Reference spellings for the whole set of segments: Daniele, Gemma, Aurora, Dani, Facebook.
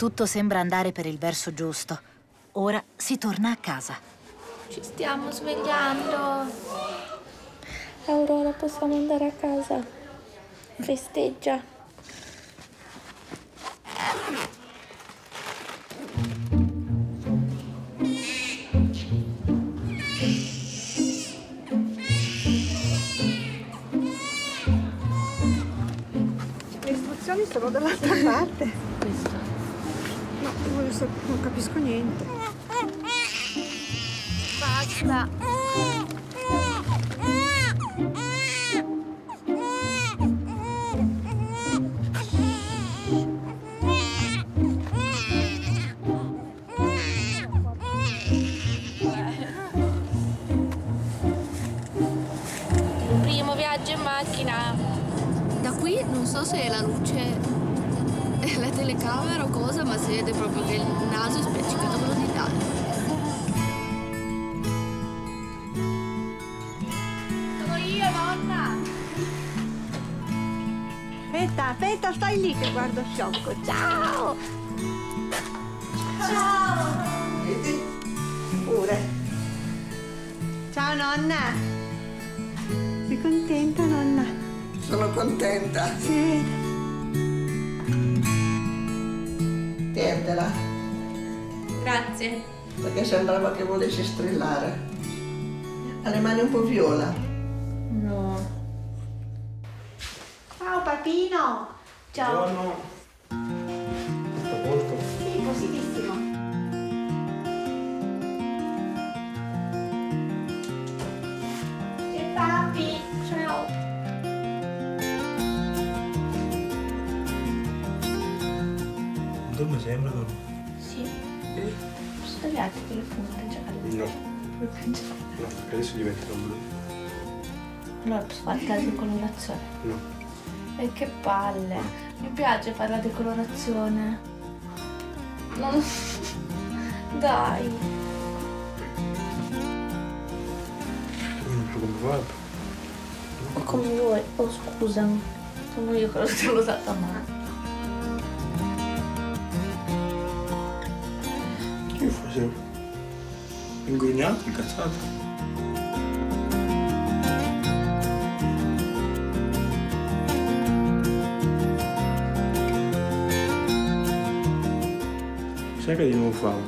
Tutto sembra andare per il verso giusto. Ora si torna a casa. Ci stiamo svegliando. Aurora, possiamo andare a casa. Festeggia. Le istruzioni sono dall'altra parte. Questo. No, non capisco niente. Basta. Non so se è la luce, la telecamera o cosa, ma si vede proprio che il naso è spiccicato quello di Dani. Sono io, nonna! Aspetta, aspetta, stai lì che guardo sciocco. Ciao! Ciao! Pure. Ciao, nonna! Sei contenta, nonna? Sono contenta. Sì. Tientela. Grazie. Perché sembrava che volessi strillare. Ha le mani un po' viola. No. Ciao papino. Ciao. Buongiorno. Tutto a posto? Sì, positissimo. Ciao papi. Ciao. Dorme sempre, dorme? Sì. Posso tagliarti il telefono per giocare? No. No, adesso gli metto un blu. Allora posso fare la decolorazione? No. E che palle. Mi piace fare la decolorazione. Non... Dai. Non so come fare. O come vuoi. Oh, scusami. Sono io che lo sono usata male. Io facevo ingrugnato, incazzato. Sai che io non favo?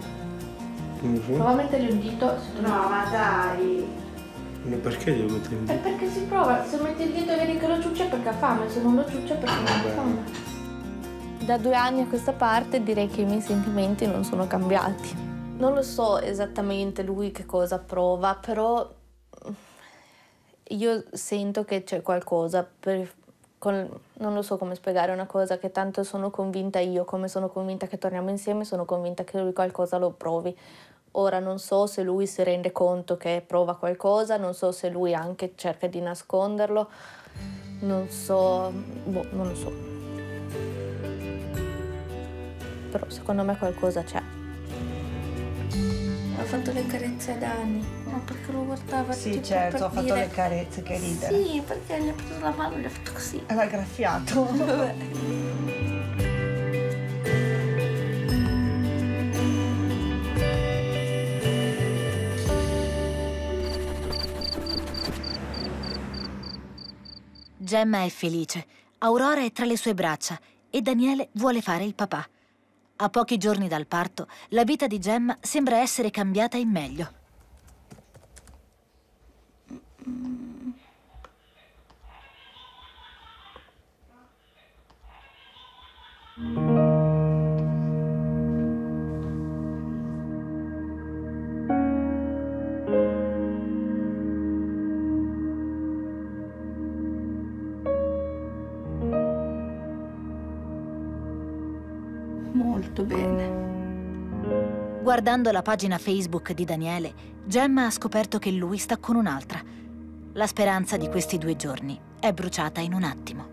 Non so. Prova a mettere il dito. No, ma dai! Ma perché devo mettere il dito? È perché si prova. Se metti il dito e vedi che lo ciuccia è perché ha fame, se non lo ciuccia è perché non ha fame. Da 2 anni a questa parte direi che i miei sentimenti non sono cambiati. Non lo so esattamente lui che cosa prova, però io sento che c'è qualcosa. Non lo so come spiegare una cosa che tanto sono convinta io, come sono convinta che torniamo insieme, sono convinta che lui qualcosa lo provi. Ora non so se lui si rende conto che prova qualcosa, non so se lui anche cerca di nasconderlo, non so, boh, non lo so. Però secondo me qualcosa c'è. Ha fatto le carezze a Dani, ma perché lo guardava? Sì, certo, ha fatto le carezze, che ridere. Sì, perché gli ha preso la mano e gli ha fatto così. L'ha graffiato. Gemma è felice, Aurora è tra le sue braccia e Daniele vuole fare il papà. A pochi giorni dal parto, la vita di Gemma sembra essere cambiata in meglio. Molto bene. Guardando la pagina Facebook di Daniele, Gemma ha scoperto che lui sta con un'altra. La speranza di questi 2 giorni è bruciata in un attimo.